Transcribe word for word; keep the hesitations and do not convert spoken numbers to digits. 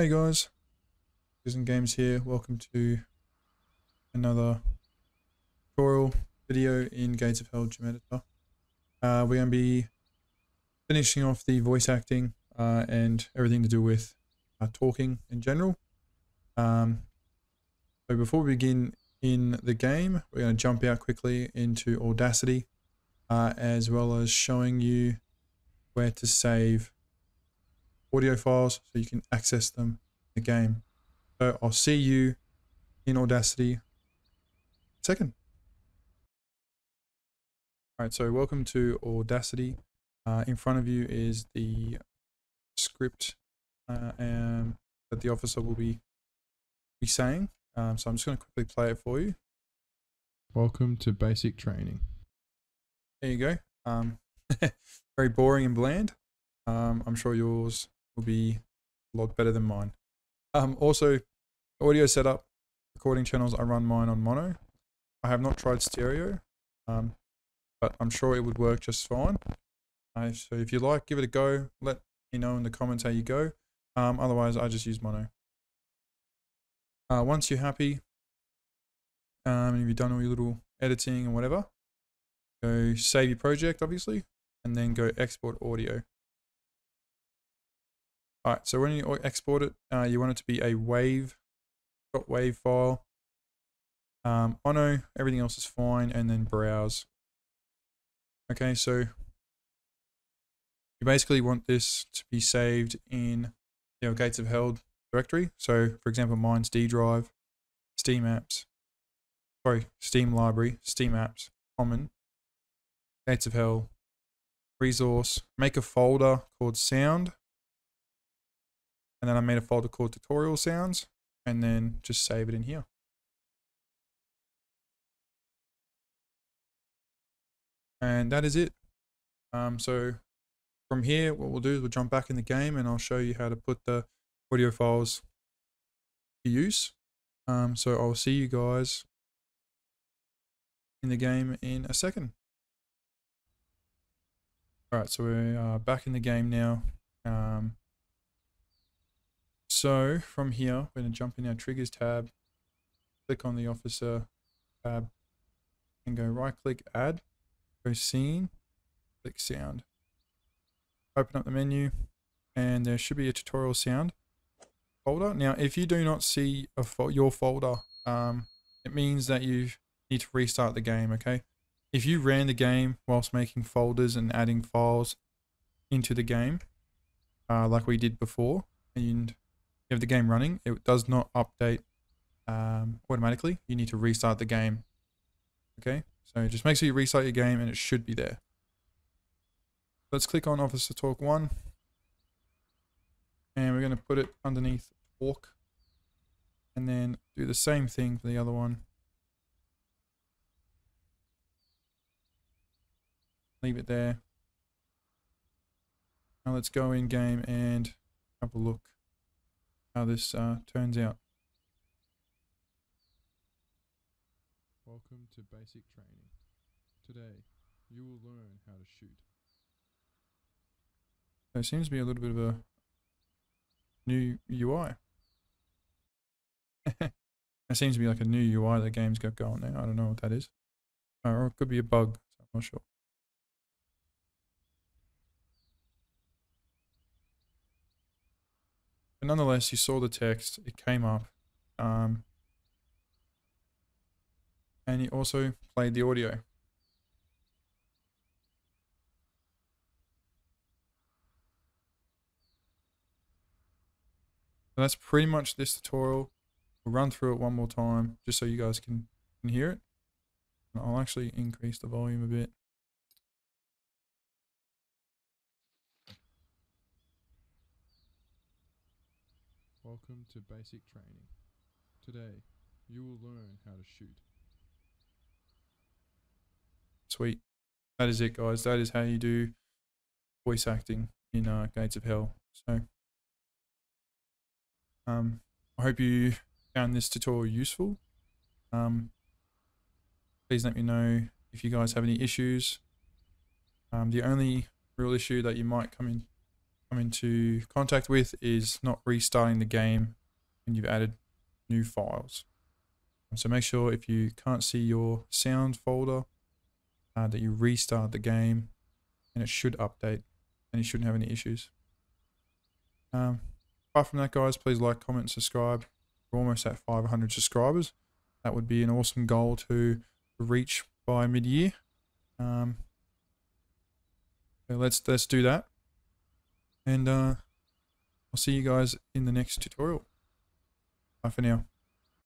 Hey guys, MilkCookiesNGames here. Welcome to another tutorial video in Gates of Hell, Gem Editor. Uh, we're going to be finishing off the voice acting uh, and everything to do with uh, talking in general. Um, so before we begin in the game, we're going to jump out quickly into Audacity, uh, as well as showing you where to save audio files so you can access them in the game. So I'll see you in Audacity in a second. All right, so welcome to Audacity. Uh, in front of you is the script uh, and that the officer will be, be saying. Um, so I'm just going to quickly play it for you. Welcome to basic training. There you go. Um, very boring and bland. Um, I'm sure yours will be a lot better than mine. Um, also, audio setup, recording channels. I run mine on mono. I have not tried stereo, um, but I'm sure it would work just fine. Uh, so if you like, give it a go. Let me know in the comments how you go. Um, otherwise, I just use mono. Uh, once you're happy, um, and you've done all your little editing and whatever, go save your project, obviously, and then go export audio. All right, so when you export it, uh, you want it to be a wave, .wav file. Um, oh no, everything else is fine, and then browse. Okay, so you basically want this to be saved in your Gates of Hell directory. So, for example, mine's D drive, Steam apps, sorry, Steam library, Steam apps, common, Gates of Hell, resource. Make a folder called sound. And then I made a folder called tutorial sounds, and then just save it in here. And that is it. Um, so from here, what we'll do is we'll jump back in the game and I'll show you how to put the audio files to use. Um, so I'll see you guys in the game in a second. All right, so we're uh, back in the game now. Um, So from here, we're going to jump in our triggers tab, click on the officer tab, and go right click add, go scene, click sound. Open up the menu, and there should be a tutorial sound folder. Now, if you do not see a fo your folder, um, it means that you need to restart the game, okay? If you ran the game whilst making folders and adding files into the game, uh, like we did before, and you have the game running, it does not update um, automatically. You need to restart the game. Okay, so just make sure you restart your game and it should be there. Let's click on Officer Talk one. And we're going to put it underneath Talk. And then do the same thing for the other one. Leave it there. Now let's go in game and have a look how this uh, turns out. Welcome to basic training. Today, you will learn how to shoot. There seems to be a little bit of a new U I. There seems to be like a new U I the game's got going now. I don't know what that is. Uh, or it could be a bug, so I'm not sure. But nonetheless, you saw the text, it came up, um, and you also played the audio. So that's pretty much this tutorial. We'll run through it one more time, just so you guys can, can hear it. And I'll actually increase the volume a bit. Welcome to basic training. Today, you will learn how to shoot. Sweet. That is it, guys. That is how you do voice acting in uh, Gates of Hell. So, um, I hope you found this tutorial useful. Um, please let me know if you guys have any issues. Um, the only real issue that you might come in come into contact with is not restarting the game when you've added new files. So make sure if you can't see your sound folder uh, that you restart the game, and it should update and you shouldn't have any issues. Um, apart from that, guys, please like, comment, and subscribe. We're almost at five hundred subscribers. That would be an awesome goal to reach by mid-year. Um, so let's let's do that, and uh, I'll see you guys in the next tutorial. Bye for now.